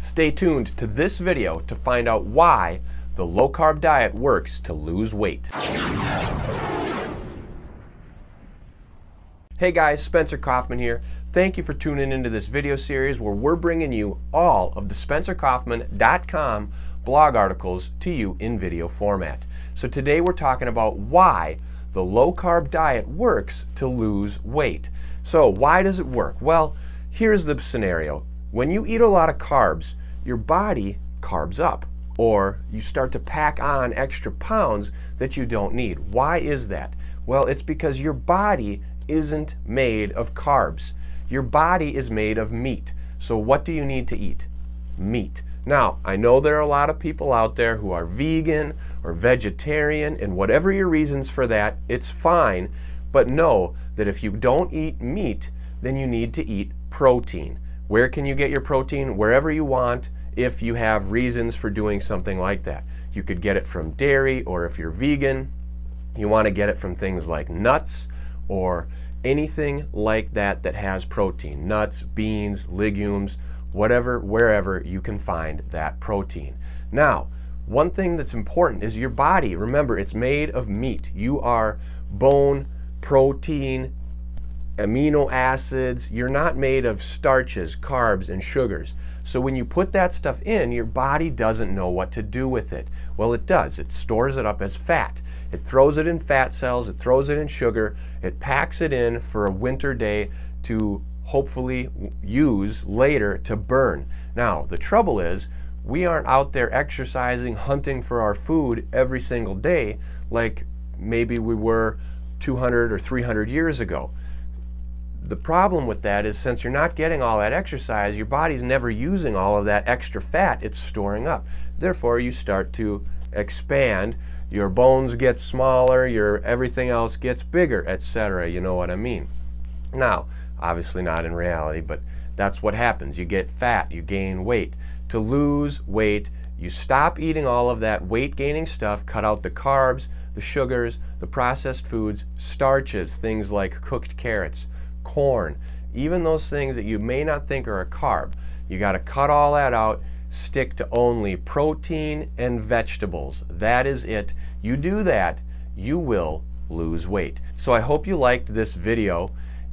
Stay tuned to this video to find out why the low-carb diet works to lose weight. Hey guys, Spencer Coffman here. Thank you for tuning into this video series where we're bringing you all of the spencercoffman.com blog articles to you in video format. So today we're talking about why the low-carb diet works to lose weight. So why does it work? Well, here's the scenario. When you eat a lot of carbs, your body carbs up, or you start to pack on extra pounds that you don't need. Why is that? Well, it's because your body isn't made of carbs. Your body is made of meat. So what do you need to eat? Meat. Now, I know there are a lot of people out there who are vegan or vegetarian, and whatever your reasons for that, it's fine, but know that if you don't eat meat, then you need to eat protein. Where can you get your protein? Wherever you want, if you have reasons for doing something like that. You could get it from dairy, or if you're vegan, you want to get it from things like nuts or anything like that that has protein. Nuts, beans, legumes, whatever, wherever you can find that protein. Now, one thing that's important is your body. Remember, it's made of meat. You are bone, protein, amino acids. You're not made of starches, carbs, and sugars. So when you put that stuff in, your body doesn't know what to do with it. Well, it does. It stores it up as fat. It throws it in fat cells. It throws it in sugar. It packs it in for a winter day to hopefully use later to burn. Now, the trouble is we aren't out there exercising, hunting for our food every single day like maybe we were 200 or 300 years ago. The problem with that is since you're not getting all that exercise, your body's never using all of that extra fat it's storing up. Therefore, you start to expand. Your bones get smaller, your everything else gets bigger, etc. You know what I mean? Now, obviously not in reality, but that's what happens. You get fat, you gain weight. To lose weight, you stop eating all of that weight-gaining stuff, cut out the carbs, the sugars, the processed foods, starches, things like cooked carrots, corn, even those things that you may not think are a carb. You got to cut all that out, stick to only protein and vegetables. That is it. You do that, you will lose weight. So I hope you liked this video.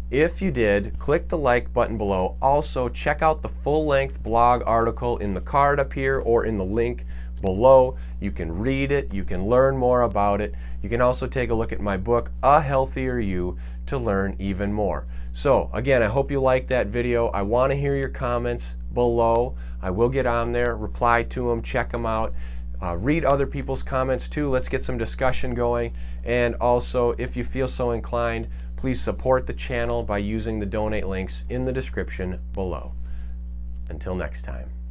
If you did, click the like button below. Also, check out the full-length blog article in the card up here or in the link below. You can read it, you can learn more about it. You can also take a look at my book, A Healthier You, to learn even more. So again, I hope you liked that video. I want to hear your comments below. I will get on there, reply to them, check them out. Read other people's comments too. Let's get some discussion going. And also, if you feel so inclined, please support the channel by using the donate links in the description below. Until next time.